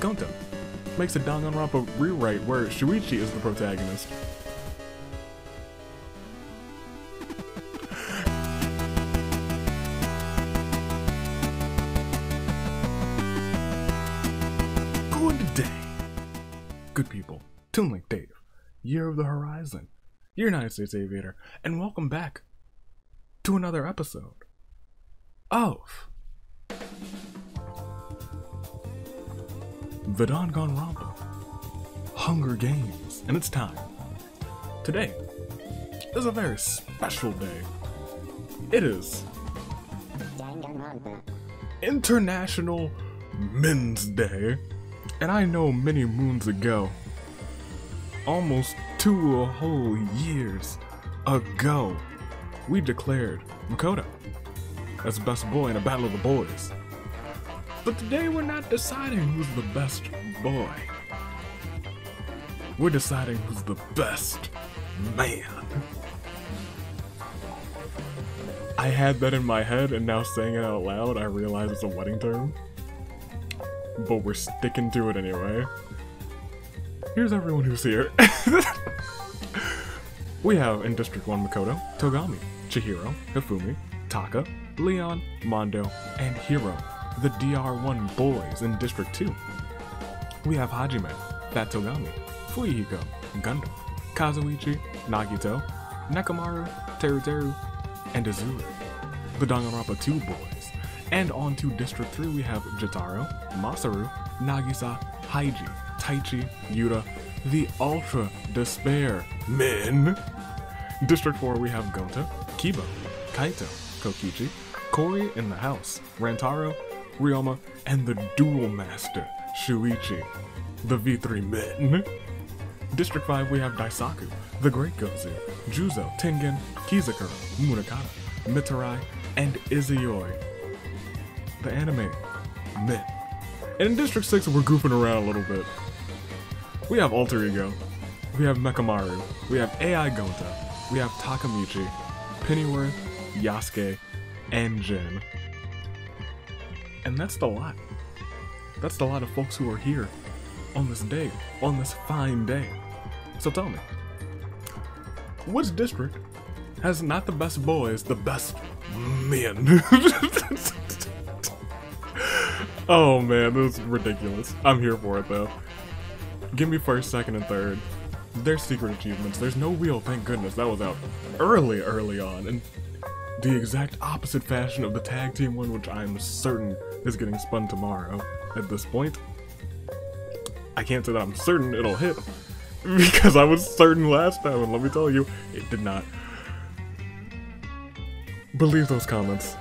Gonta makes a Danganronpa rewrite where Shuichi is the protagonist. Good day, good people. Toon Link Dave, Year of the Horizon, your United States Aviator, and welcome back to another episode of the Danganronpa Hunger Games, and it's time. Today is a very special day. It is International Men's Day, and I know many moons ago, almost 2 whole years ago, we declared Makoto as best boy in a battle of the boys. But today we're not deciding who's the best boy. We're deciding who's the best man. I had that in my head, and now saying it out loud, I realize it's a wedding term. But we're sticking to it anyway. Here's everyone who's here. We have in District 1 Makoto, Togami, Chihiro, Hifumi, Taka, Leon, Mondo, and Hiro, the DR1 boys in District 2. We have Hajime, Fat Togami, Fuyuhiko, Gunto, Kazuichi, Nagito, Nakamaru, Teruteru, and Azuri, the Danganronpa 2 boys. And on to District 3 we have Jotaro, Masaru, Nagisa, Haiji, Taichi, Yuta, the Ultra Despair Men. District 4 we have Gonta, Kibo, Kaito, Kokichi, Kori in the House, Rantaro, Ryoma, and the Duel Master, Shuichi, the V3 Men. District 5, we have Daisaku, the Great Gozu, Juzo, Tengen, Kizakura, Munakata, Mitarai, and Izuyoi, the anime Men. And in District 6, we're goofing around a little bit. We have Alter Ego, we have Mechamaru, we have AI Gonta, we have Takamichi, Pennyworth, Yasuke, and Jin. And that's the lot. That's the lot of folks who are here on this day, on this fine day. So tell me, which district has not the best boys, the best men? Oh man, this is ridiculous. I'm here for it though. Give me first, second, and third. They're secret achievements. There's no wheel, thank goodness. That was out early on. And the exact opposite fashion of the tag team one, which I'm certain is getting spun tomorrow at this point. I can't say that I'm certain it'll hit, because I was certain last time, and let me tell you, it did not. But leave those comments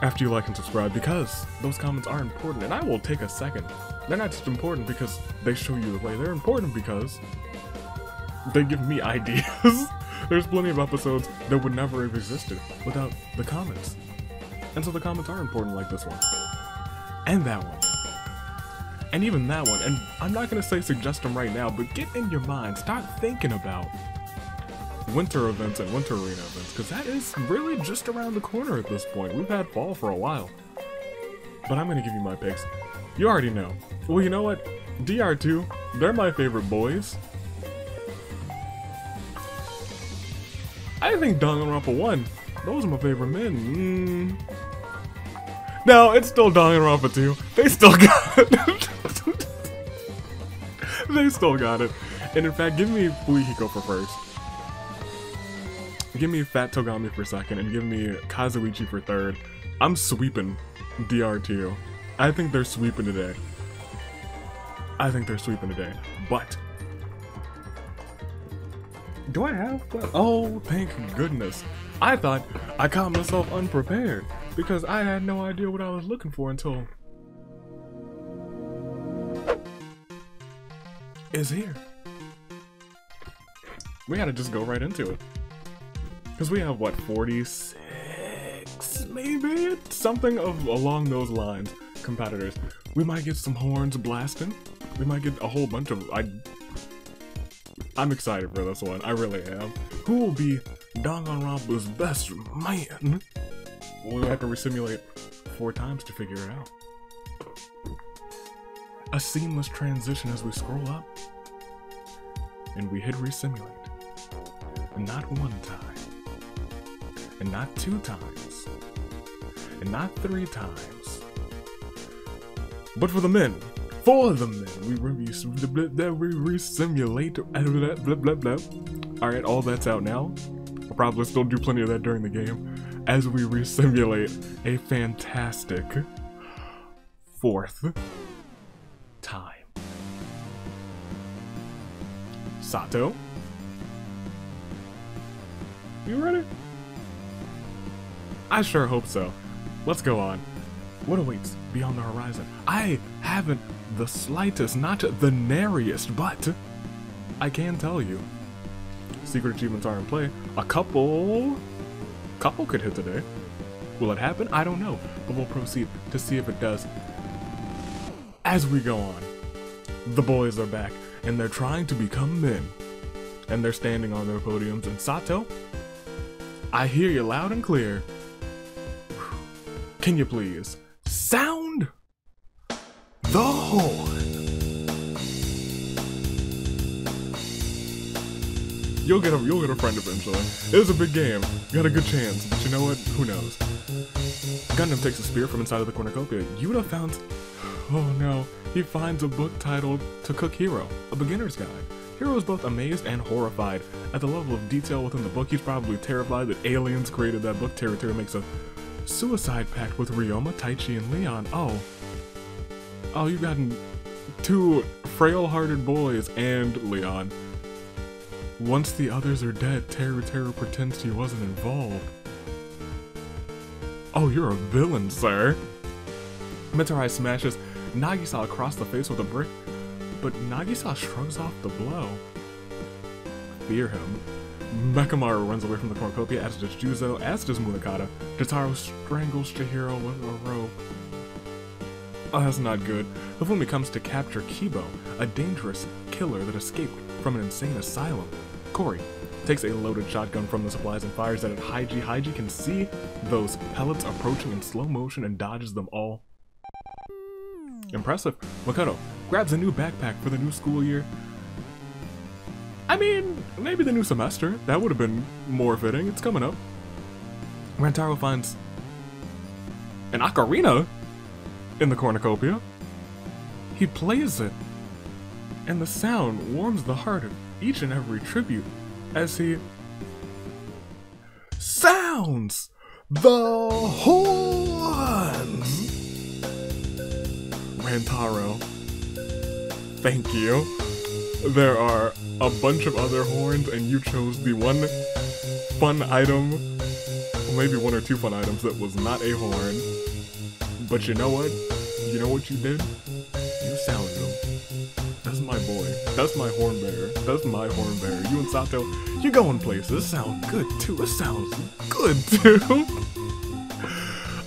after you like and subscribe, because those comments are important, and I will take a second. They're not just important because they show you the way, they're important because they give me ideas. There's plenty of episodes that would never have existed without the comments. And so the comments are important, like this one. And that one. And even that one. And I'm not gonna say suggest them right now, but get in your mind, start thinking about winter events and winter arena events, because that is really just around the corner at this point. We've had fall for a while. But I'm gonna give you my picks. You already know. Well, you know what? DR2, they're my favorite boys. I think Danganronpa 1, those are my favorite men. No, it's still Danganronpa 2. They still got it. They still got it. And in fact, give me Fuyuhiko for first. Give me Fat Togami for second, and give me Kazuichi for third. I'm sweeping DR2. I think they're sweeping today. I think they're sweeping today. But do I have that? Oh, thank goodness. I thought I caught myself unprepared because I had no idea what I was looking for until it's here. We gotta just go right into it. Because we have, what, 46, maybe? Something of along those lines, competitors. We might get some horns blasting. We might get a whole bunch of... I'm excited for this one, I really am. Who will be Danganronpa's best man? We'll have to resimulate 4 times to figure it out. a seamless transition as we scroll up and we hit resimulate. And not one time, and not two times, and not three times, but for the men, for the men, we resimulate. Alright, all that's out now. I'll probably still do plenty of that during the game as we resimulate a fantastic fourth time. Sato? You ready? I sure hope so. Let's go on. What awaits beyond the horizon? I haven't the slightest, not the nariest, but I can tell you. Secret achievements are in play. A couple could hit today. Will it happen? I don't know, but we'll proceed to see if it does. As we go on, the boys are back, and they're trying to become men. And they're standing on their podiums, and Sato, I hear you loud and clear. Can you please sound the horn? You'll get a friend eventually. It was a big game. Got a good chance, but you know what? Who knows? Gundam takes a spear from inside of the cornucopia. Yuta found... Oh no. He finds a book titled To Cook Hero, a beginner's guide. Hero is both amazed and horrified at the level of detail within the book. He's probably terrified that aliens created that book. Teruteru makes a suicide pact with Ryoma, Taichi, and Leon. Oh, you've gotten two frail-hearted boys and Leon. Once the others are dead, Teruteru pretends he wasn't involved. Oh, you're a villain, sir. Mitarai smashes Nagisa across the face with a brick, but Nagisa shrugs off the blow. Fear him. Mechamaru runs away from the cornucopia, as does Juzo, as does Munakata. Jotaro strangles Chihiro with a rope. Oh, that's not good. Hifumi comes to capture Kibo, a dangerous killer that escaped from an insane asylum. Cory takes a loaded shotgun from the supplies and fires it at Haiji. Haiji can see those pellets approaching in slow motion and dodges them all. Impressive. Makoto grabs a new backpack for the new school year. I mean, maybe the new semester. That would have been more fitting. It's coming up. Rantaro finds an ocarina in the cornucopia. He plays it, and the sound warms the heart of each and every tribute as he sounds the horns. Rantaro, thank you. There are a bunch of other horns, and you chose the one fun item, maybe one or two fun items, that was not a horn. But you know what? You know what you did? You sounded them. That's my boy. That's my horn bearer. That's my horn bearer. You and Sato, you're going places. It sounds good, too. It sounds good, too.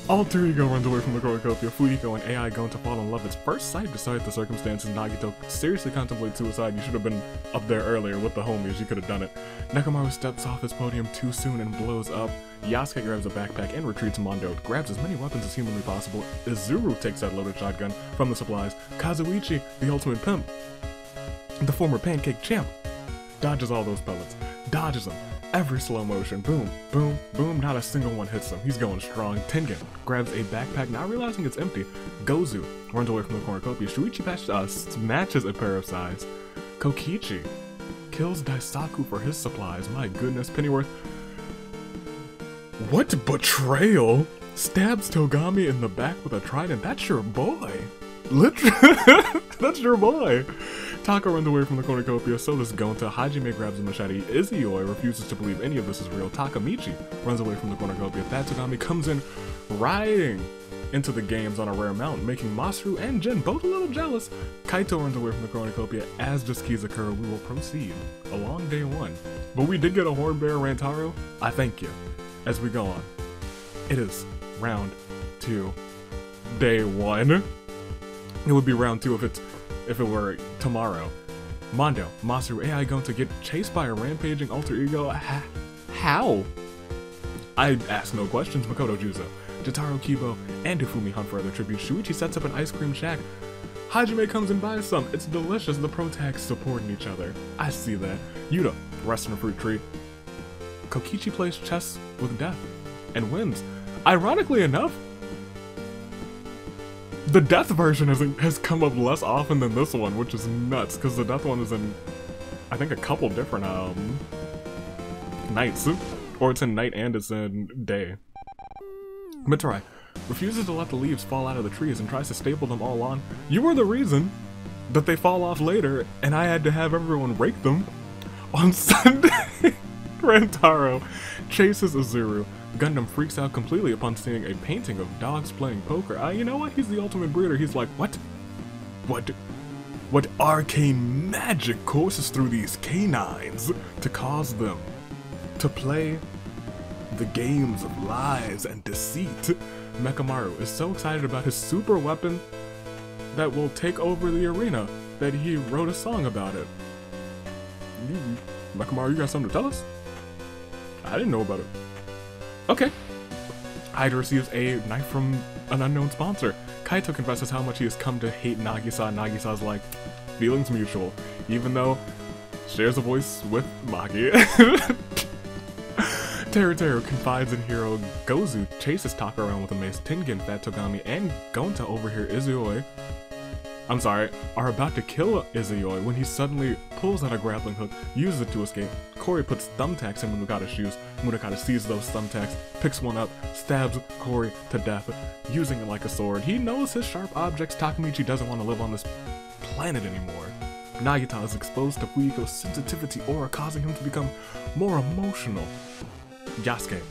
Alter Ego runs away from the cornucopia. Fuyuhiko and AI going to fall in love at first sight. Despite the circumstances, Nagito seriously contemplates suicide. You should have been up there earlier with the homies. You could have done it. Nakamaru steps off his podium too soon and blows up. Yasuke grabs a backpack and retreats. Mondo grabs as many weapons as humanly possible. Izuru takes that loaded shotgun from the supplies. Kazuichi, the ultimate pimp, the former pancake champ, dodges all those pellets. Dodges them. Every slow motion, boom, boom, boom, not a single one hits him. He's going strong. Tengen grabs a backpack, not realizing it's empty. Gozu runs away from the cornucopia. Shuichi matches a pair of size. Kokichi kills Daisaku for his supplies. My goodness, Pennyworth. What betrayal? Stabs Togami in the back with a trident. That's your boy. Literally, that's your boy. Taka runs away from the cornucopia, so does Gonta. Hajime grabs a machete. Izuioi refuses to believe any of this is real. Takamichi runs away from the cornucopia. Tatsugami comes in riding into the games on a rare mount, making Masaru and Jin both a little jealous. Kaito runs away from the cornucopia, as does Kizakura. We will proceed along day one. But we did get a horn bearer, Rantaro. I thank you. As we go on, it is round two, day one. It would be round two if it were tomorrow. Mondo, Masaru, AI going to get chased by a rampaging alter ego? How? I ask no questions. Makoto, Juzo, Jotaro, Kibo, and Hifumi hunt for other tributes. Shuichi sets up an ice cream shack. Hajime comes and buys some. It's delicious. The protags supporting each other. I see that. Yuta, rests in a fruit tree. Kokichi plays chess with death and wins. Ironically enough, the death version has come up less often than this one, which is nuts, because the death one is in, I think, a couple different nights. Or it's in night and it's in day. Mitarai refuses to let the leaves fall out of the trees and tries to staple them all on. You were the reason that they fall off later, and I had to have everyone rake them on Sunday. Rantaro chases Izuru. Gundam freaks out completely upon seeing a painting of dogs playing poker. You know what? He's the ultimate breeder. He's like, what? What arcane magic courses through these canines to cause them to play the games of lies and deceit? Mechamaru is so excited about his super weapon that will take over the arena that he wrote a song about it. Mechamaru, you got something to tell us? I didn't know about it. Okay. Ida receives a knife from an unknown sponsor. Kaito confesses how much he has come to hate Nagisa. Nagisa's like, feelings mutual, even though shares a voice with Maki. Teruteru confides in hero Gozu, chases Taka around with a mace. Tengen, Fat Togami, and Gonta overhear Izuyoi. I'm sorry, are about to kill Izuyoi when he suddenly pulls out a grappling hook, uses it to escape. Cory puts thumbtacks in Munakata's shoes. Munakata sees those thumbtacks, picks one up, stabs Cory to death, using it like a sword. He knows his sharp objects. Takamichi doesn't want to live on this planet anymore. Nagita is exposed to Fuyuhiko's sensitivity aura, causing him to become more emotional. Yasuke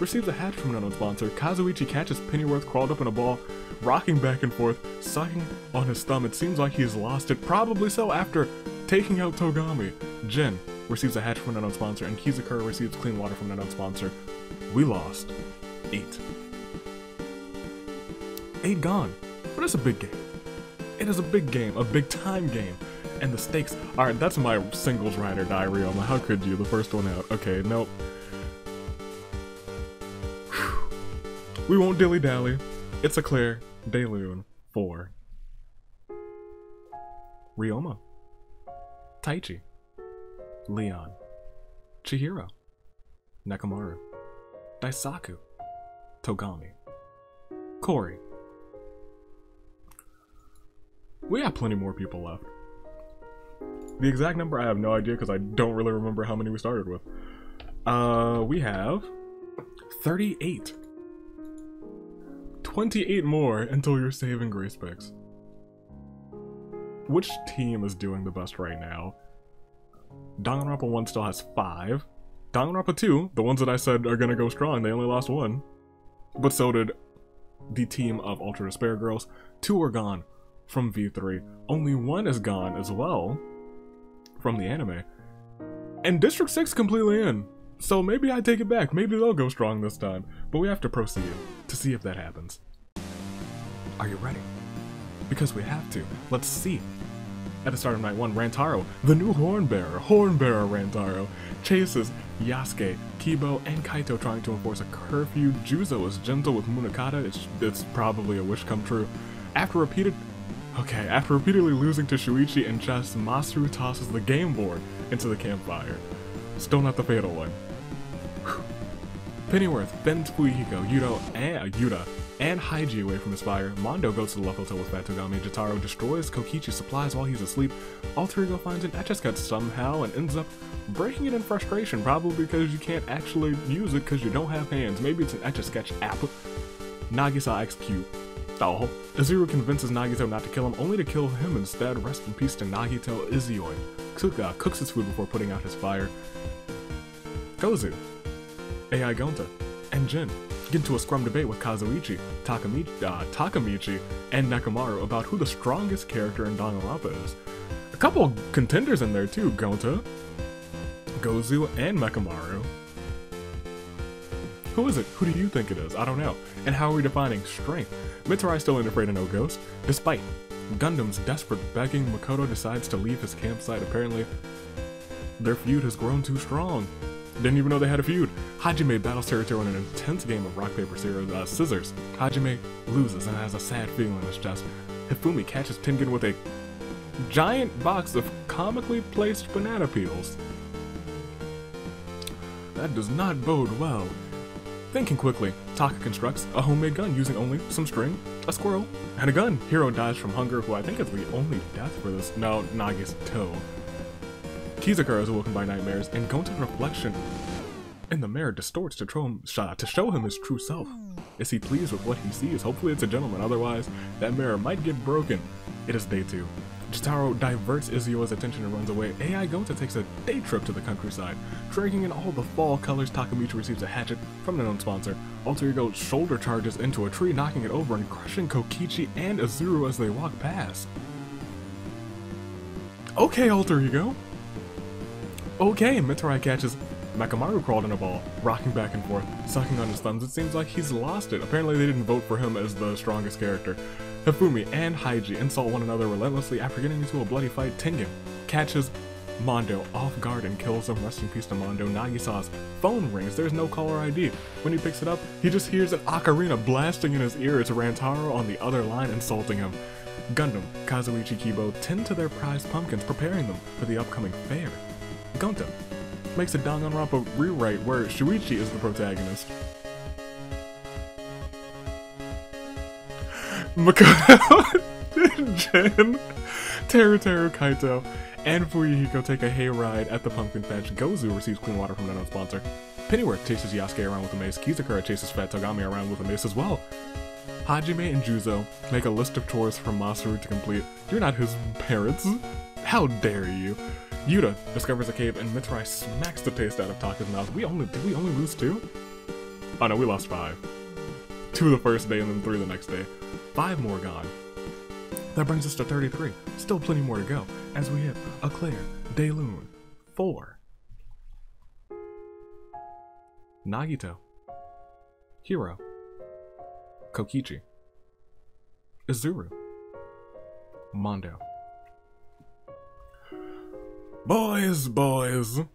receives a hatch from an unknown sponsor. Kazuichi catches Pennyworth crawled up in a ball, rocking back and forth, sucking on his thumb. It seems like he has lost it, probably so after taking out Togami. Jin receives a hatch from an unknown sponsor, and Kizakura receives clean water from an unknown sponsor. We lost 8 gone, but it's a big game. It is a big game, a big time game, and the stakes are, that's my singles rider diary. I'm like, how could you? The first one out. Okay, nope. We won't dilly-dally. It's a clear Daylune for Ryoma, Taichi, Leon, Chihiro, Nakamaru, Daisaku, Togami, Cory. We have plenty more people left. The exact number I have no idea because I don't really remember how many we started with. We have 38. 28 more until your saving grace picks. Which team is doing the best right now? Danganronpa 1 still has 5. Danganronpa 2, the ones that I said are gonna go strong, they only lost 1. But so did the team of Ultra Despair Girls. 2 are gone from V3. Only 1 is gone as well from the anime. And District 6 completely in. So maybe I take it back, maybe they'll go strong this time, but we have to proceed to see if that happens. Are you ready? Because we have to. Let's see. At the start of night 1, Rantaro, the new Hornbearer, Rantaro, chases Yasuke, Kibo, and Kaito trying to enforce a curfew. Juzo is gentle with Munakata, it's probably a wish come true. After repeatedly losing to Shuichi and chess, Masaru tosses the game board into the campfire. Still not the fatal one. Whew. Pennyworth bends Fuyuhiko, Yuta, and Haiji away from his fire. Mondo goes to the love hotel with Fat Togami. Jotaro destroys Kokichi's supplies while he's asleep. Alter Ego finds an etch a sketch somehow and ends up breaking it in frustration, probably because you can't actually use it because you don't have hands. Maybe it's an etch a sketch app. Nagisa XQ. Oh. Izuru convinces Nagito not to kill him, only to kill him instead. Rest in peace to Nagito Izuyoi. Kutsuka cooks his food before putting out his fire. Gozu, AI Gonta, and Jin get into a scrum debate with Kazuichi, Takamichi, and Nakamaru about who the strongest character in Danganronpa is. A couple contenders in there too, Gonta, Gozu, and Mechamaru. Who is it? Who do you think it is? I don't know. And how are we defining strength? Mitarai still ain't afraid of no ghost. Despite Gundam's desperate begging, Makoto decides to leave his campsite. Apparently, their feud has grown too strong. Didn't even know they had a feud. Hajime battles Teruteru in an intense game of rock, paper, scissors. Hajime loses and has a sad feeling in his chest. Hifumi catches Tengen with a giant box of comically placed banana peels. That does not bode well. Thinking quickly, Taka constructs a homemade gun using only some string, a squirrel, and a gun. Hero dies from hunger, who I think is the only death for this. No, Nagi's toe. Kizakura is woken by nightmares, and Gonta's reflection in the mirror distorts to show him his true self. Is he pleased with what he sees? Hopefully it's a gentleman, otherwise that mirror might get broken. It is day 2. Jotaro diverts Izuya's attention and runs away. AI Gonta takes a day trip to the countryside. Dragging in all the fall colors, Takamichi receives a hatchet from an unknown sponsor. Alter Ego shoulder charges into a tree, knocking it over and crushing Kokichi and Izuru as they walk past. Okay, Alter Ego. Okay, Mitarai catches Mechamaru crawled in a ball, rocking back and forth, sucking on his thumbs. It seems like he's lost it. Apparently they didn't vote for him as the strongest character. Hifumi and Haiji insult one another relentlessly. After getting into a bloody fight, Tengen catches Mondo off guard and kills him. Rest in peace to Mondo. Nagisa's phone rings. There's no caller ID. When he picks it up, he just hears an ocarina blasting in his ear. It's Rantaro on the other line insulting him. Gundam, Kazuichi, Kibo tend to their prized pumpkins, preparing them for the upcoming fair. Gonta makes a Danganronpa rewrite where Shuichi is the protagonist. Makoto, Jin, Teruteru, Kaito, and Fuyuhiko take a hayride at the pumpkin patch. Gozu receives clean water from an unknown sponsor. Pennyworth chases Yasuke around with a mace. Kizakura chases Fat Togami around with a mace as well. Hajime and Juzo make a list of chores for Masaru to complete. You're not his parents. How dare you? Yuta discovers a cave and Mitarai smacks the taste out of Taka's mouth. Did we only lose 2? Oh no, we lost 5. 2 the first day and then 3 the next day. 5 more gone. That brings us to 33. Still plenty more to go as we hit Eclair, Daylune, 4. Nagito, Hiro, Kokichi, Izuru, Mondo. Boys! Danganronpa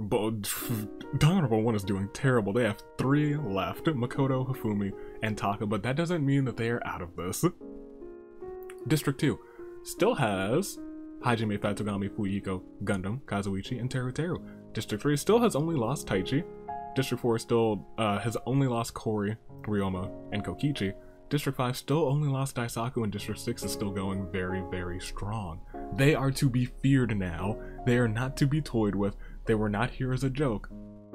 1 is doing terrible. They have 3 left, Makoto, Hifumi, and Taka, but that doesn't mean that they are out of this. District 2 still has Hajime, Fatsugami, Fuyuhiko, Gundam, Kazuichi, and Teruteru. District 3 still has only lost Taichi. District 4 still has only lost Kori, Ryoma, and Kokichi. District 5 still only lost Daisaku, and District 6 is still going very, very strong. They are to be feared now. They are not to be toyed with. They were not here as a joke.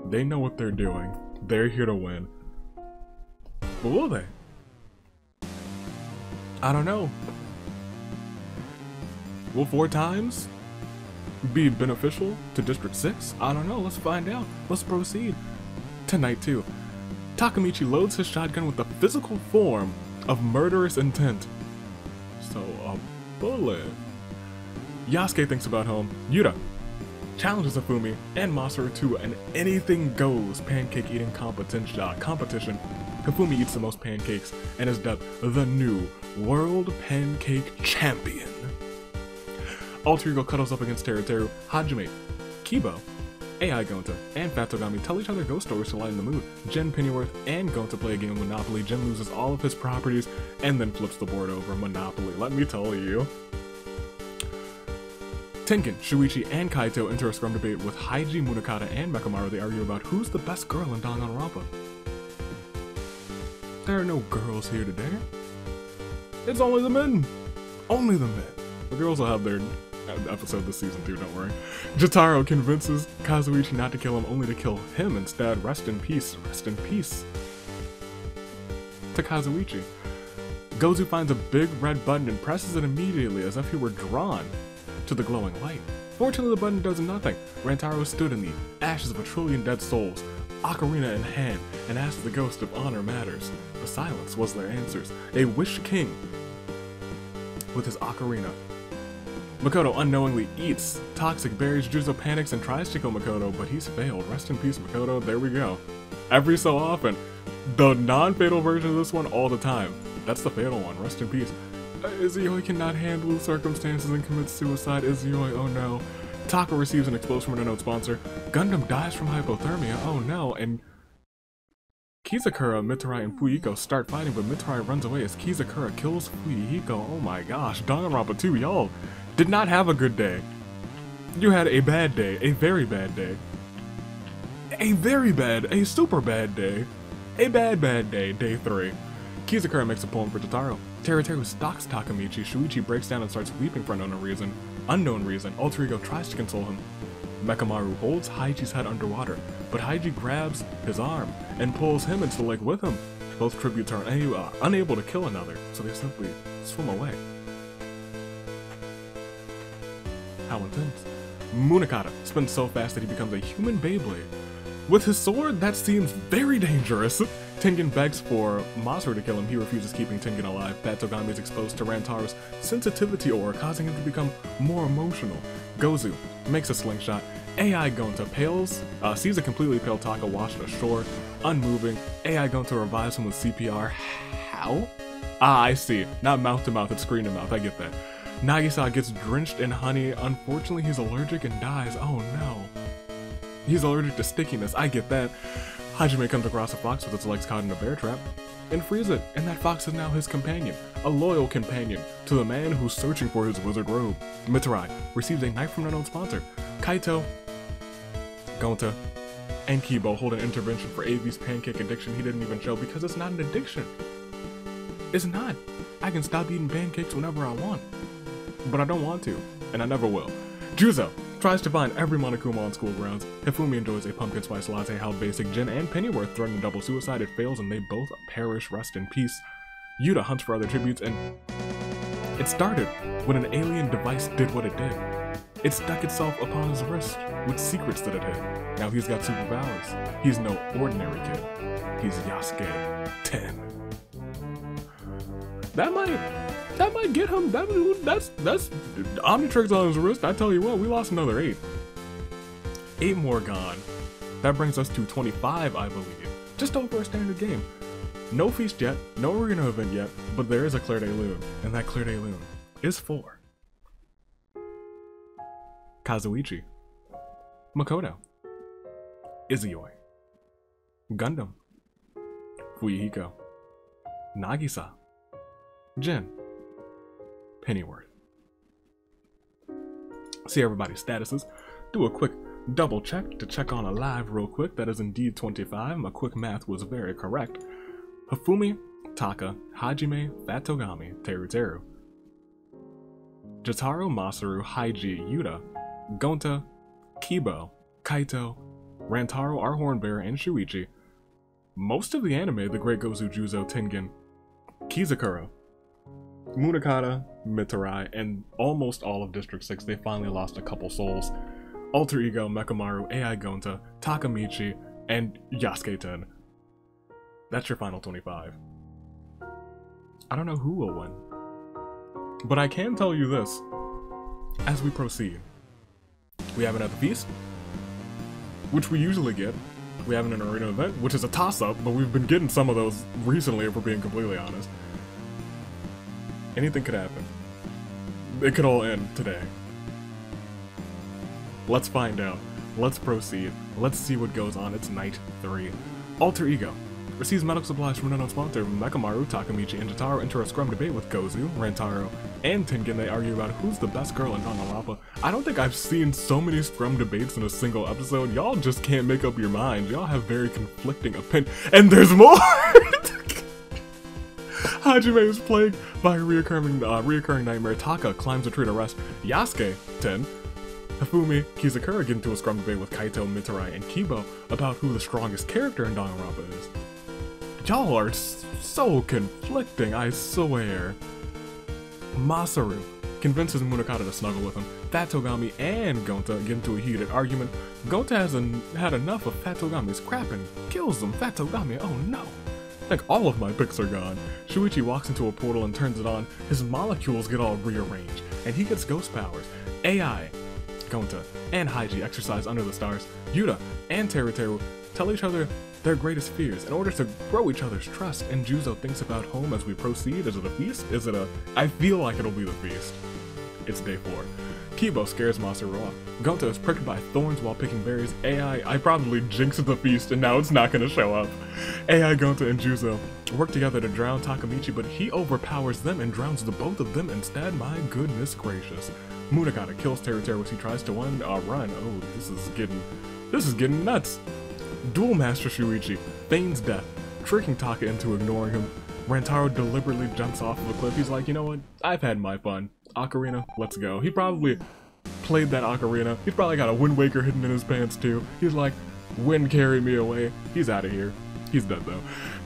They know what they're doing. They're here to win. But will they? I don't know. Will 4 times be beneficial to District 6? I don't know. Let's find out. Let's proceed. Tonight, too. Takamichi loads his shotgun with the physical form of murderous intent. So, a bullet. Yasuke thinks about home. Yuta challenges Hifumi and Masaru to an anything goes pancake eating competition. Hifumi eats the most pancakes and is dubbed the new world pancake champion. Alter Ego cuddles up against Teruteru. Hajime, Kibo, AI Gonta, and Fat Togami tell each other ghost stories to lighten the mood. Jin, Pennyworth, and Gonta play a game of Monopoly. Jin loses all of his properties and then flips the board over. Monopoly, let me tell you. Tengen, Shuichi, and Kaito enter a scrum debate with Haiji, Munakata, and Mechamaru. They argue about who's the best girl in Danganronpa. There are no girls here today. It's only the men. Only the men. The girls will have their episode this season too, don't worry. Jotaro convinces Kazuichi not to kill him, only to kill him instead. Rest in peace to Kazuichi. Gozu finds a big red button and presses it immediately as if he were drawn to the glowing light. Fortunately, the button does nothing. Rantaro stood in the ashes of 1 trillion dead souls, ocarina in hand, and asked the ghost if honor matters. The silence was their answers. A wish king with his ocarina. Makoto unknowingly eats toxic berries. Juzo panics and tries to kill Makoto, but he's failed. Rest in peace, Makoto. There we go. Every so often. The non-fatal version of this one all the time. That's the fatal one. Rest in peace. Izuyoi cannot handle the circumstances and commits suicide. Izuyoi, oh no. Taka receives an explosion from an unknown sponsor. Gundam dies from hypothermia, oh no. And Kizakura, Mitarai, and Fuyuhiko start fighting, but Mitarai runs away as Kizakura kills Fuyuhiko. Oh my gosh, Danganronpa 2, y'all did not have a good day. You had a bad day, a very bad day. A very bad, a super bad day. A bad day, day 3. Kizakura makes a poem for Jotaro. Teruteru stalks Takamichi. Shuichi breaks down and starts weeping for an unknown reason. Alter Ego tries to console him. Mechamaru holds Haiji's head underwater, but Haiji grabs his arm and pulls him into the lake with him. Both tributes are unable to kill another, so they simply swim away. How intense. Munakata spins so fast that he becomes a human Beyblade. With his sword, that seems very dangerous. Tengen begs for Masaru to kill him. He refuses, keeping Tengen alive. That Togami is exposed to Rantaro's sensitivity aura, causing him to become more emotional. Gozu makes a slingshot. AI Gonta sees a completely pale Taka washed ashore, unmoving. AI Gonta revives him with CPR. How? Ah, I see. Not mouth to mouth, it's screen to mouth. I get that. Nagisa gets drenched in honey. Unfortunately, he's allergic and dies. Oh no. He's allergic to stickiness. I get that. Hajime comes across a fox with its legs caught in a bear trap and frees it, and that fox is now his companion, a loyal companion to the man who's searching for his wizard robe. Mitarai receives a knife from an unknown sponsor. Kaito, Gonta, and Kibo hold an intervention for AV's pancake addiction. He didn't even show because it's not an addiction. It's not. I can stop eating pancakes whenever I want, but I don't want to, and I never will. Juzo tries to find every Monokuma on school grounds. Hifumi enjoys a pumpkin spice latte. How basic. Jin and Pennyworth threaten a double suicide. It fails and they both perish. Rest in peace. Yuta hunts for other tributes, and it started when an alien device did what it did. It stuck itself upon his wrist with secrets that it hid. Now he's got superpowers. He's no ordinary kid. He's Yasuke 10. That might get him. That's Omnitrix on his wrist. I tell you what, we lost another 8. 8 more gone. That brings us to 25, I believe. Just over a standard game. No feast yet, no arena event yet, but there is a Claire de Lune, and that Claire de Lune is for Kazuichi, Makoto, Izuyoi, Gundam, Fuyuhiko, Nagisa, Jin, Pennyworth. See everybody's statuses. Do a quick double check to check on alive real quick. That is indeed 25. My quick math was very correct. Hifumi, Taka, Hajime, Fat Togami, Teruteru, Jotaro, Masaru, Haiji, Yuta, Gonta, Kibo, Kaito, Rantaro, our Hornbearer, and Shuichi. Most of the anime, the Great Gozu, Juzo, Tengen, Kizakura, Munakata, Mitarai, and almost all of District 6, they finally lost a couple souls. Alter Ego, Mechamaru, AI Gonta, Takamichi, and Yasuke 10. That's your final 25. I don't know who will win, but I can tell you this. As we proceed, we have another feast, which we usually get. We have an arena event, which is a toss-up, but we've been getting some of those recently, if we're being completely honest. Anything could happen. It could all end today. Let's find out. Let's proceed. Let's see what goes on. It's night 3. Alter Ego receives medical supplies from an unknown sponsor. Nakamaru, Takamichi, and Jotaro enter a scrum debate with Gozu, Rantaro, and Tengen. They argue about who's the best girl in Danganronpa. I don't think I've seen so many scrum debates in a single episode. Y'all just can't make up your mind. Y'all have very conflicting opinions. And there's more! Hajime is plagued by a reoccurring nightmare. Taka climbs a tree to rest. Yasuke 10. Hifumi, Kizakura get into a scrum debate with Kaito, Mitarai, and Kibo about who the strongest character in Danganronpa is. Y'all are so conflicting, I swear. Masaru convinces Munakata to snuggle with him. Fat Togami and Gonta get into a heated argument. Gonta has had enough of Fat Togami's crap and kills him. Fat Togami, oh no. I think all of my picks are gone. Shuichi walks into a portal and turns it on. His molecules get all rearranged, and he gets ghost powers. AI, Gonta, and Haiji exercise under the stars. Yuta and Teruteru tell each other their greatest fears in order to grow each other's trust, and Juzo thinks about home as we proceed. Is it a feast? I feel like it'll be the feast. It's day 4. Kibo scares Masaru off. Gonta is pricked by thorns while picking berries. AI, I probably jinxed the feast and now it's not gonna show up. AI, Gonta, and Juzo work together to drown Takamichi, but he overpowers them and drowns the both of them instead. My goodness gracious. Munakata kills Teruteru as he tries to run. Oh, this is getting nuts. Duel Master Shuichi feigns death, tricking Taka into ignoring him. Rantaro deliberately jumps off of a cliff. He's like, you know what? I've had my fun. Ocarina, let's go. He probably played that ocarina. He's probably got a Wind Waker hidden in his pants too. He's like, wind carry me away. He's out of here. He's dead though.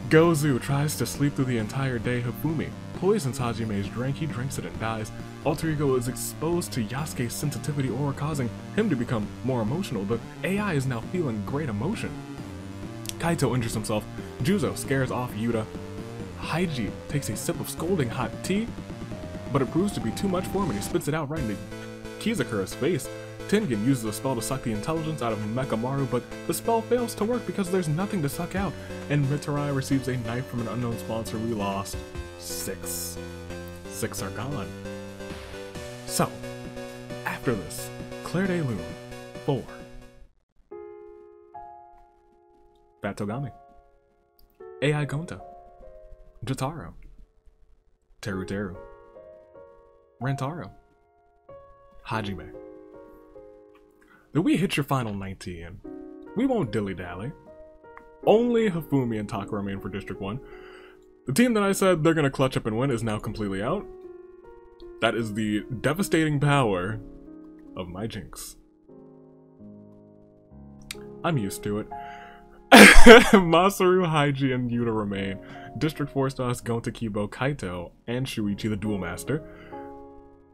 Gozu tries to sleep through the entire day. Hifumi poisons Hajime's drink. He drinks it and dies. Alter Ego is exposed to Yasuke's sensitivity aura, causing him to become more emotional. The AI is now feeling great emotion. Kaito injures himself. Juzo scares off Yuta. Haiji takes a sip of scalding hot tea, but it proves to be too much for him and he spits it out right into Kizakura's face. Tengen uses a spell to suck the intelligence out of Mechamaru, but the spell fails to work because there's nothing to suck out, and Mitarai receives a knife from an unknown sponsor. We lost six. Six are gone. So, after this, Claire de Lune, 4. Fat Togami, AI Gonta, Jotaro, Teruteru, Rantaro, Hajime. Then we hit your final 19. We won't dilly-dally. Only Hifumi and Taka remain for District 1. The team that I said they're gonna clutch up and win is now completely out. That is the devastating power of my jinx. I'm used to it. Masaru, Haiji, and Yuta remain. District 4 stars Gonta, Kibo, Kaito, and Shuichi, the Duel Master.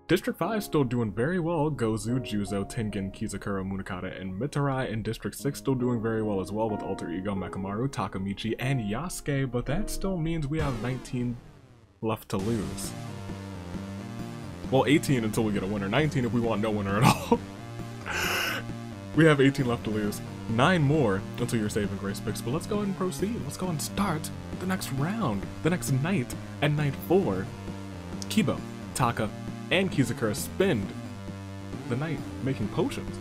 District 5 still doing very well. Gozu, Juzo, Tengen, Kizakura, Munakata, and Mitarai. And District 6 still doing very well as well with Alter Ego, Nakamaru, Takamichi, and Yasuke. But that still means we have 19 left to lose. Well, 18 until we get a winner. 19 if we want no winner at all. We have 18 left to lose. 9 more until your saving grace picks. But let's go ahead and proceed. Let's go and start the next round. The next night at night 4. Kibo, Taka, and Kizakura spend the night making potions.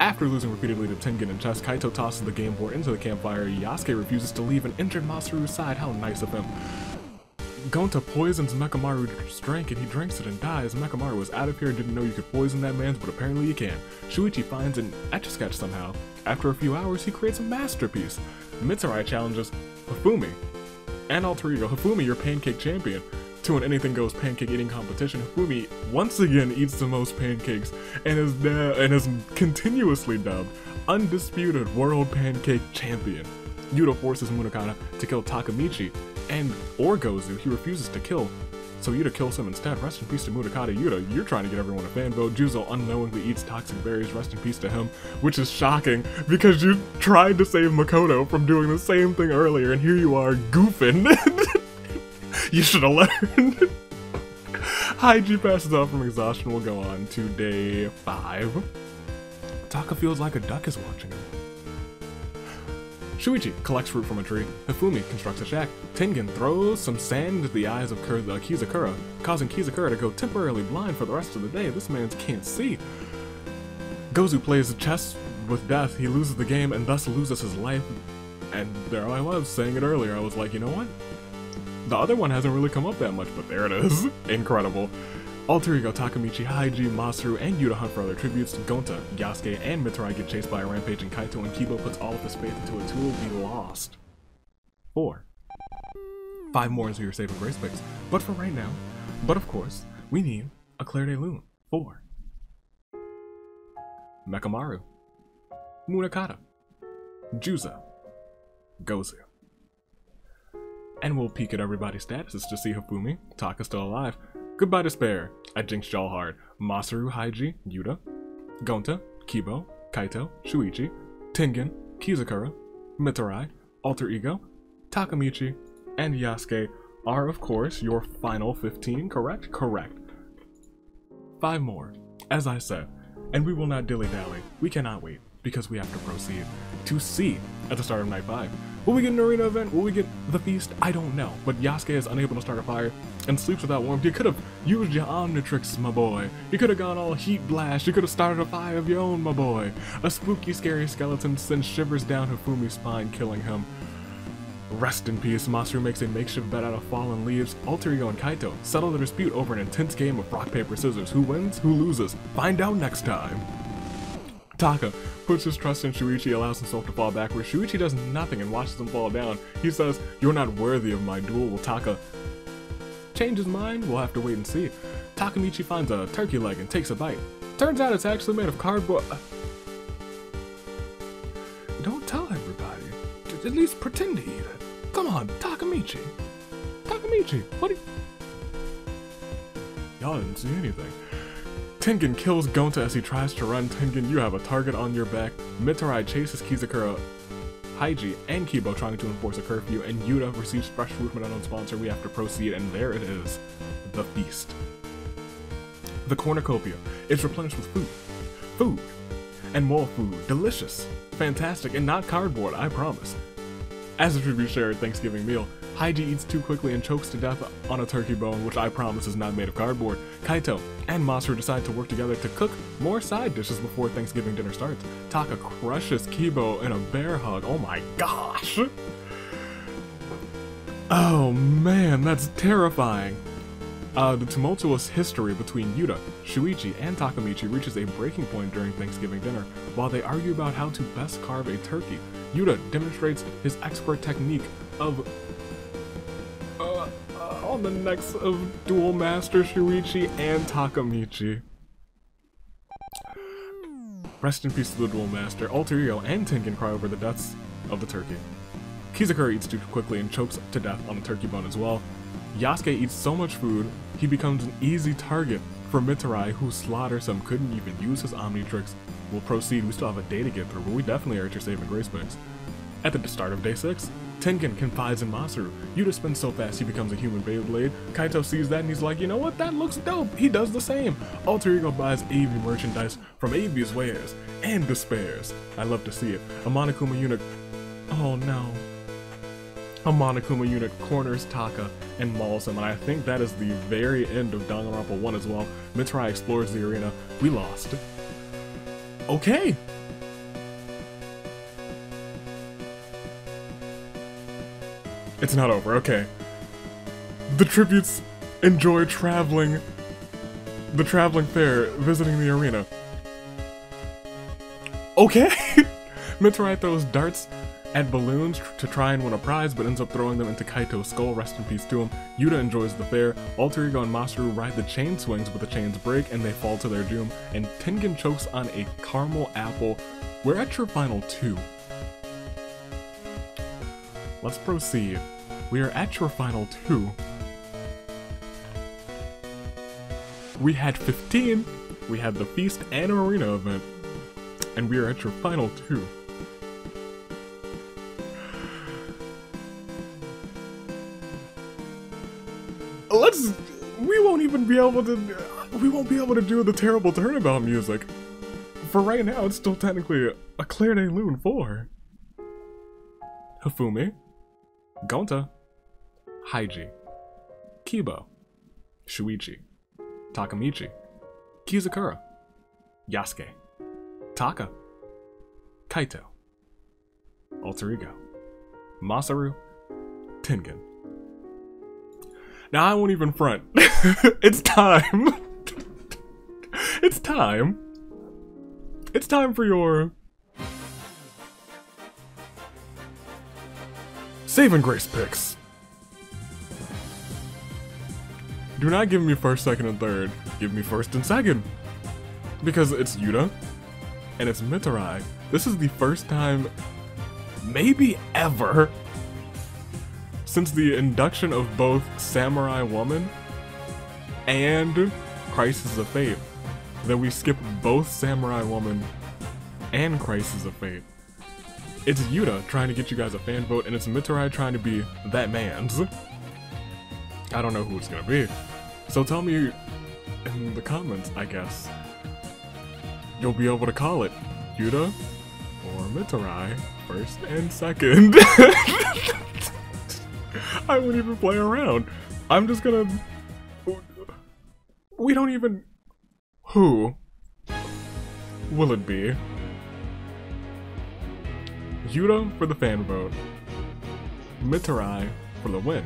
After losing repeatedly to Tengen and chess, Kaito tosses the game board into the campfire. Yasuke refuses to leave and entered Masaru's side. How nice of him. Gonta poisons Mechamaru's drink and he drinks it and dies. Mechamaru was out of here, didn't know you could poison that man's, but apparently you can. Shuichi finds an etch-a-sketch somehow. After a few hours, he creates a masterpiece. Mitarai challenges Hifumi and Alter Ego. Hifumi, your pancake champion, to an anything goes pancake eating competition. Hifumi once again eats the most pancakes and is continuously dubbed undisputed world pancake champion. Yuta forces Munakata to kill Takamichi and or Gozu. He refuses to kill, so Yuta kills him instead. Rest in peace to Munakata. Yuta, you're trying to get everyone a fan vote. Juzo unknowingly eats toxic berries. Rest in peace to him, which is shocking because you tried to save Makoto from doing the same thing earlier and here you are goofing. You should have learned. Haiji passes out from exhaustion. We'll go on to day 5. Taka feels like a duck is watching him. Shuichi collects fruit from a tree. Hifumi constructs a shack. Tengen throws some sand at the eyes of Kizakura, causing Kizakura to go temporarily blind for the rest of the day. This man can't see. Gozu plays chess with death. He loses the game and thus loses his life. And there I was saying it earlier. I was like, you know what? The other one hasn't really come up that much, but there it is. Incredible. Alter Ego, Takamichi, Haiji, Masaru, and Yuta hunt for other tributes. Gonta, Yasuke, and Mitarai get chased by a rampaging Kaito, and Kibo puts all of his faith into a tool. We lost. 4. 5 more into your saving grace picks. But for right now, but of course, we need a Claire de Lune. 4. Mechamaru, Munakata, Juzo, Gozu. And we'll peek at everybody's statuses to see Hifumi, Taka still alive. Goodbye despair, I jinxed y'all hard. Masaru, Haiji, Yuta, Gonta, Kibo, Kaito, Shuichi, Tengen, Kizakura, Mitarai, Alter Ego, Takamichi, and Yasuke are of course your final 15, correct? Correct. 5 more, as I said, and we will not dilly-dally. We cannot wait, because we have to proceed to C at the start of night 5. Will we get an arena event? Will we get the feast? I don't know. But Yasuke is unable to start a fire and sleeps without warmth. You could have used your Omnitrix, my boy. You could have gone all heat blast. You could have started a fire of your own, my boy. A spooky, scary skeleton sends shivers down Hifumi's spine, killing him. Rest in peace. Masaru makes a makeshift bed out of fallen leaves. Alter Ego and Kaito settle the dispute over an intense game of rock, paper, scissors. Who wins? Who loses? Find out next time. Taka puts his trust in Shuichi, allows himself to fall backwards. Shuichi does nothing and watches him fall down. He says, "You're not worthy of my duel." Will Taka change his mind? We'll have to wait and see. Takamichi finds a turkey leg and takes a bite. Turns out it's actually made of cardboard. Don't tell everybody. At least pretend to eat it. Come on, Takamichi. Takamichi, what are you... Y'all didn't see anything. Tengen kills Gonta as he tries to run. Tengen, you have a target on your back. Mitarai chases Kizakura, Haiji, and Kibo trying to enforce a curfew, and Yuta receives fresh food from an unsponsor. We have to proceed, and there it is. The feast. The cornucopia is replenished with food. Food. And more food. Delicious. Fantastic. And not cardboard, I promise. As a tribute shared Thanksgiving meal, Haiji eats too quickly and chokes to death on a turkey bone, which I promise is not made of cardboard. Kaito and Masaru decide to work together to cook more side dishes before Thanksgiving dinner starts. Taka crushes Kibo in a bear hug. Oh my gosh! Oh man, that's terrifying. The tumultuous history between Yuta, Shuichi, and Takamichi reaches a breaking point during Thanksgiving dinner. While they argue about how to best carve a turkey, Yuta demonstrates his expert technique of on the necks of duel master Shuichi and Takamichi. Rest in peace to the duel master. Alter Ego and Tengen cry over the deaths of the turkey. Kizakura eats too quickly and chokes to death on a turkey bone as well. Yasuke eats so much food, he becomes an easy target for Mitarai, who slaughters him, couldn't even use his Omnitrix. We'll proceed, we still have a day to get through, but we definitely are at your saving grace picks. At the start of day 6, Tengen confides in Masaru. Yuta spins so fast he becomes a human Beyblade. Kaito sees that and he's like, you know what, that looks dope, he does the same. Alter Ego buys AV merchandise from AV's wares and despairs. I love to see it. A Monokuma eunuch, oh no. A Monokuma eunuch corners Taka and mauls him, and I think that is the very end of Danganronpa 1 as well. Mitarai explores the arena. We lost. Okay! It's not over, okay. The tributes enjoy traveling... the traveling fair, visiting the arena. Okay! Mitarai throws darts at balloons to try and win a prize, but ends up throwing them into Kaito's skull. Rest in peace to him. Yuta enjoys the fair. Alter Ego and Masaru ride the chain swings, but the chains break and they fall to their doom. And Tengen chokes on a caramel apple. We're at your final 2. Let's proceed. We are at your final 2. We had 15. We had the feast and arena event. And we are at your final 2. We won't even be able to... we won't be able to do the terrible turnabout music. For right now, it's still technically a Claire de Lune 4. Hifumi, Gonta, Haiji, Kibo, Shuichi, Takamichi, Kizakura, Yasuke, Taka, Kaito, Alter Ego, Masaru, Tengen. Now I won't even front. It's time. It's time. It's time for your saving grace picks. Do not give me first, second, and third. Give me first and second. Because it's Yuta and it's Mitarai. This is the first time, maybe ever, since the induction of both Samurai Woman and Crisis of Fate, that we skip both Samurai Woman and Crisis of Fate. It's Yuta trying to get you guys a fan vote, and it's Mitarai trying to be that man's. I don't know who it's gonna be. So tell me in the comments, I guess. You'll be able to call it Yuta or Mitarai. first and second. I won't even play around. I'm just gonna... We don't even... Who will it be? Yuta for the fan vote. Mitarai for the win.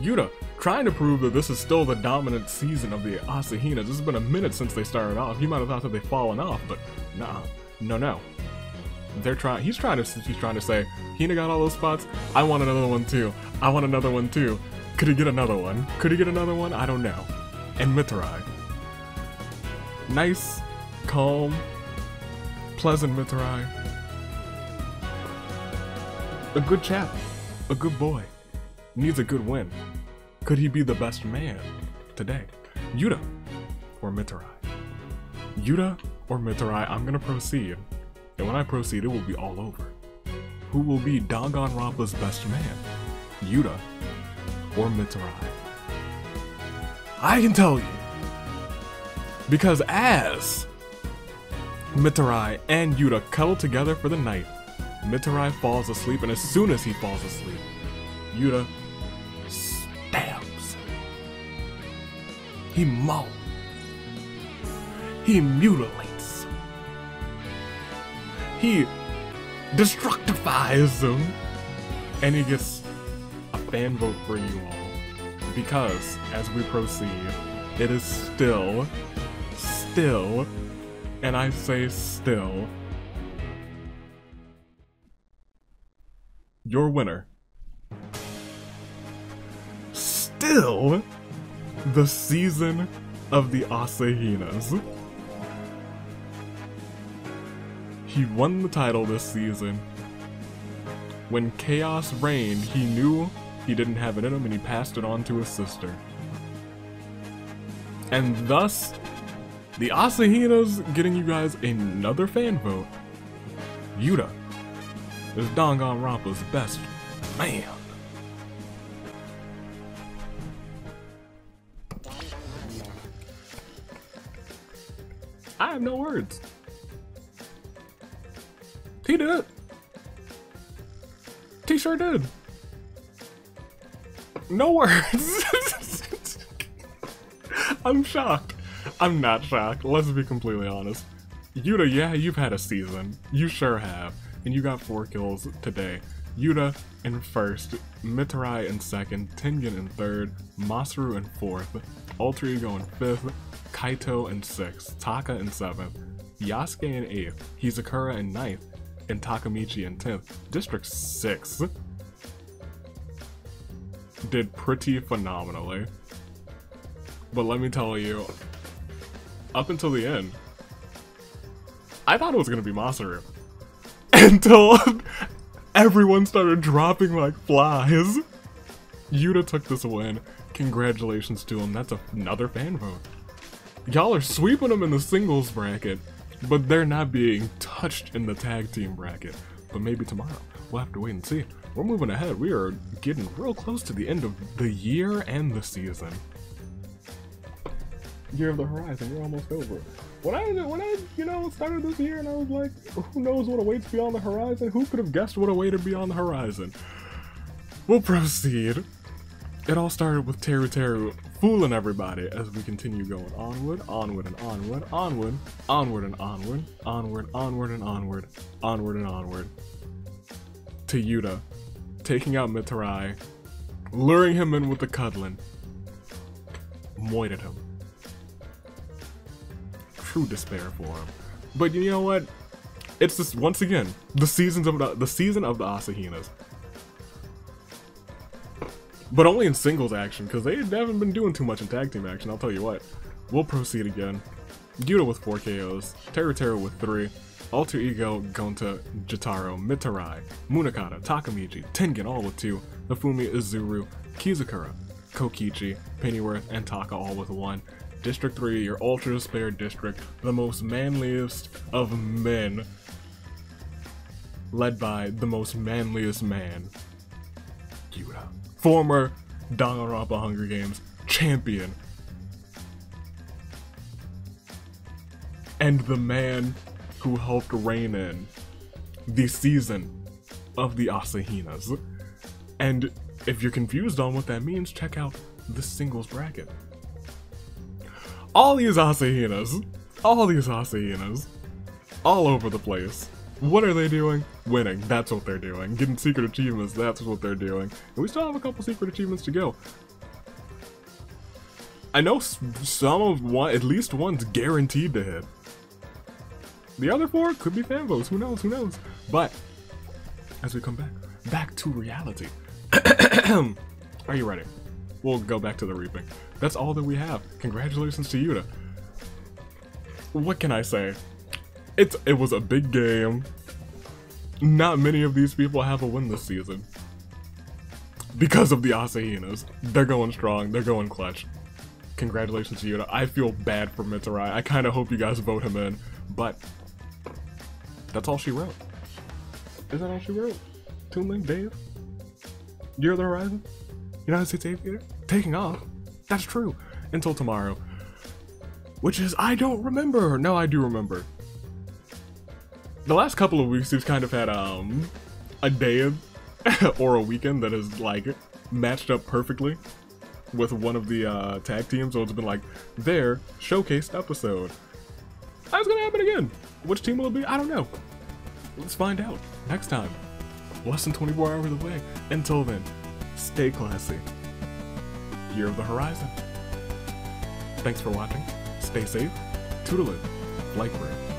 Yuta, trying to prove that this is still the dominant season of the Asahina. This has been a minute since they started off. You might have thought that they've fallen off, but nah, no. They're trying. He's trying to say, Hina got all those spots. I want another one too. I want another one too. Could he get another one? Could he get another one? I don't know. And Mitarai, nice, calm, pleasant Mitarai. A good chap, a good boy. Needs a good win. Could he be the best man today? Yuta or Mitarai? Yuta or Mitarai? I'm gonna proceed. And when I proceed, it will be all over. Who will be Danganronpa's best man? Yuta or Mitarai? I can tell you. Because as Mitarai and Yuta cuddle together for the night, Mitarai falls asleep, and as soon as he falls asleep, Yuta stabs him. He mauls. He mutilates. He destructifies him. And he gets a fan vote for you all. Because, as we proceed, it is still, and I say still, your winner. Still the season of the Asahinas. He won the title this season. When chaos reigned, he knew he didn't have it in him, and he passed it on to his sister. And thus, the Asahinas getting you guys another fan vote. Yuta is Danganronpa's best man. I have no words. He did it. He sure did. No words. I'm shocked. I'm not shocked. Let's be completely honest. Yuta, yeah, you've had a season. You sure have. And you got 4 kills today. Yuta in first, Mitarai in second, Tengen in third, Masaru in fourth, Alter Ego in fifth, Kaito in 6th, Taka in 7th, Yasuke in 8th, Kizakura in 9th, and Takamichi in 10th. District 6 did pretty phenomenally. But let me tell you, up until the end, I thought it was going to be Masaru. Until everyone started dropping like flies. Yuta took this win. Congratulations to him. That's another fan vote. Y'all are sweeping them in the singles bracket, but they're not being touched in the tag team bracket. But maybe tomorrow. We'll have to wait and see. We're moving ahead. We are getting real close to the end of the year and the season. Year of the Horizon, we're almost over. When I started this year and I was like, who knows what awaits beyond the horizon? Who could have guessed what awaited beyond the horizon? We'll proceed. It all started with Teruteru fooling everybody as we continue going onward, onward and onward, onward, onward and onward, onward, onward and onward, onward and onward. To Yuta, taking out Mitarai, luring him in with the cuddling, moited him. True despair for him. But you know what? It's just once again the season of the Asahinas. But only in singles action, because they haven't been doing too much in tag team action, I'll tell you what. We'll proceed again. Yuta with 4 KOs, Teruteru with 3, Alter Ego, Gonta, Jotaro, Mitarai, Munakata, Takamichi, Tengen all with 2, Hifumi, Izuru, Kizakura, Kokichi, Pennyworth, and Taka all with 1. District 3, your ultra despair district, the most manliest of men, led by the most manliest man, Yuta. Former Danganronpa Hunger Games champion. And the man who helped rein in the season of the Asahinas. And if you're confused on what that means, check out the singles bracket. All these Asahinas, all over the place. What are they doing? Winning, that's what they're doing. Getting secret achievements, that's what they're doing. And we still have a couple secret achievements to go. I know some of one, at least one's guaranteed to hit. The other four could be fan votes, who knows. But, as we come back to reality. Are you ready? We'll go back to the reaping. That's all that we have. Congratulations to Yuta. What can I say? It was a big game. Not many of these people have a win this season. Because of the Asahinas. They're going strong, they're going clutch. Congratulations to Yuta. I feel bad for Mitarai. I kind of hope you guys vote him in, but that's all she wrote. Is that all she wrote? Toon Link, Dave? Year of the Horizon? United States Aviator? Taking off? That's true. Until tomorrow. Which is, I don't remember. No, I do remember. The last couple of weeks, we've kind of had a day of, or a weekend that is like matched up perfectly with one of the tag teams. So it's been like their showcased episode. That's gonna happen again. Which team will it be? I don't know. Let's find out next time. Less than 24 hours away. Until then, stay classy. Year of the Horizon. Thanks for watching. Stay safe. Toodaloo. Like, rate.